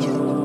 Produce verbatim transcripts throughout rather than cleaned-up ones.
saúde.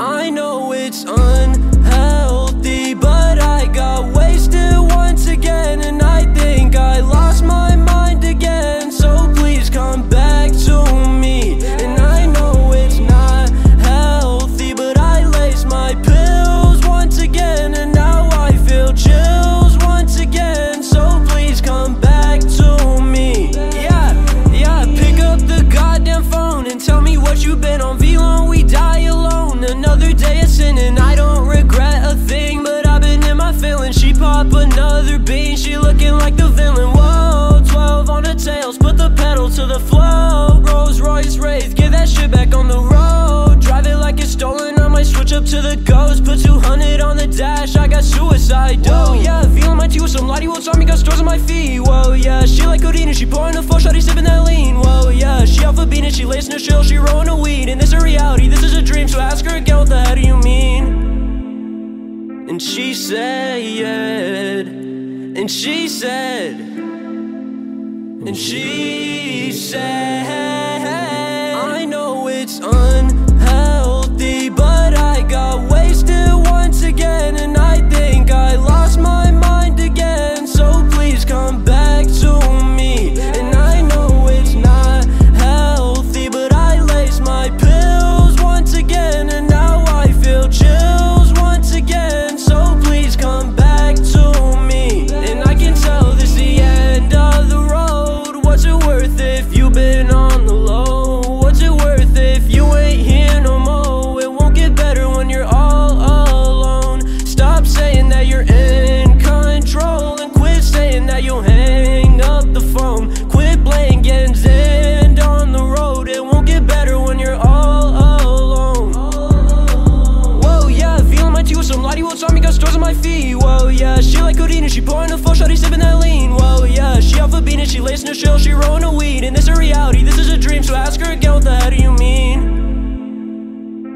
I know it's unhealthy, but I got wasted once again, and I think I lost my mind again. So please come back to me. And I know it's not healthy, but I laced my pills once again, and now I feel chills once again. So please come back to me. Yeah, yeah, pick up the goddamn phone and tell me what you've been on. three lone, we die alone. Another day of sin and I don't regret a thing, but I've been in my feelings. She pop another bean, she looking like the villain. Whoa, twelve on her tails, put the pedal to the floor. Rolls Royce Wraith, get that shit back on the road. Drive it like it's stolen, I might switch up to the ghost. Put two hundred on the dash, I got suicide dough. Yeah, feeling my teeth with some lottie wolves on me, got stores on my feet. Whoa, yeah, she like Houdini, she pouring a full shawty, sipping that lean. Whoa, yeah, she alpha beanin', she lacing her chill, she rolling a weed. And this a reality, this is a dream, so ask her again, what the hell do you mean? And she said, and she said, and she said, I know it's unhealthy, but I got wasted once again, and I think I lost my mind again. So please come back to me. And I know it's not healthy, but I laced my pills once again, and now I feel chills once again. So please come back to me. And I can tell this the end of the road. What's it worth if you've been on the low? What's it worth if you ain't here no more? It won't get better when you're all alone. Stop saying that you're in control and quit saying that you'll hang up the phone. Quit playing games and on the road. It won't get better when you're all alone. Whoa, yeah, feeling my tea with some lottie wolves on me, got stores on my feet. Whoa, yeah, she like Houdini, she pouring a full shawty, sipping that lean. Whoa, yeah, she alpha beanin', she lacing her chill, she rolling a weed. And this a reality, this is a dream, so ask her again, what the hell do you mean?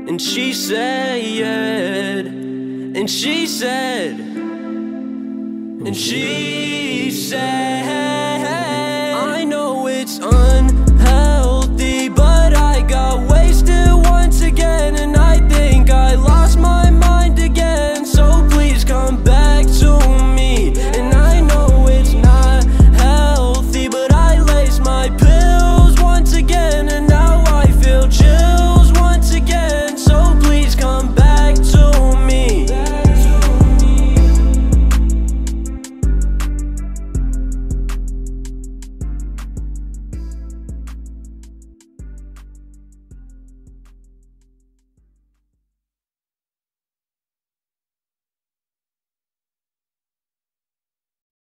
And she said, and she said, and she said.